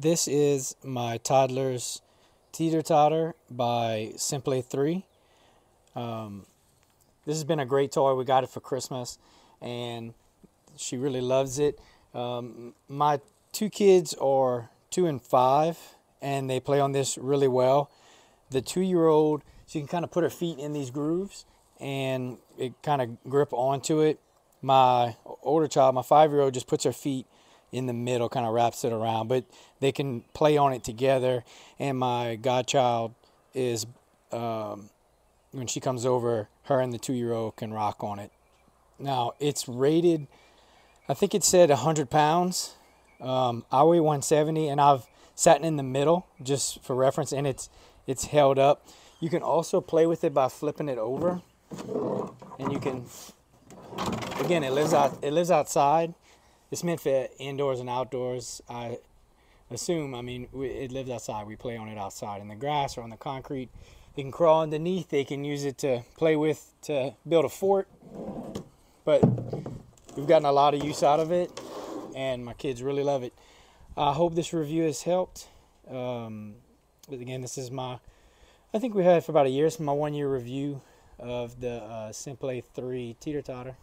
This is my Toddler's Teeter Totter by Simplay3. This has been a great toy. We got it for Christmas and she really loves it. My two kids are 2 and 5 and they play on this really well. The 2-year-old, she can kind of put her feet in these grooves and it kind of grip onto it. My older child, my 5-year-old, just puts her feet in the middle, kind of wraps it around, but they can play on it together. And my godchild is, when she comes over, her and the 2-year-old can rock on it. Now it's rated, I think it said 100 pounds. I weigh 170 and I've sat in the middle just for reference, and it's held up. You can also play with it by flipping it over, and you can, again, it lives outside. It's meant for indoors and outdoors, I assume. I mean, it lives outside. We play on it outside in the grass or on the concrete. They can crawl underneath. They can use it to play with, to build a fort. But we've gotten a lot of use out of it, and my kids really love it. I hope this review has helped. But again, this is my, I think we had it for about a year. It's my 1-year review of the Simplay3 Teeter Totter.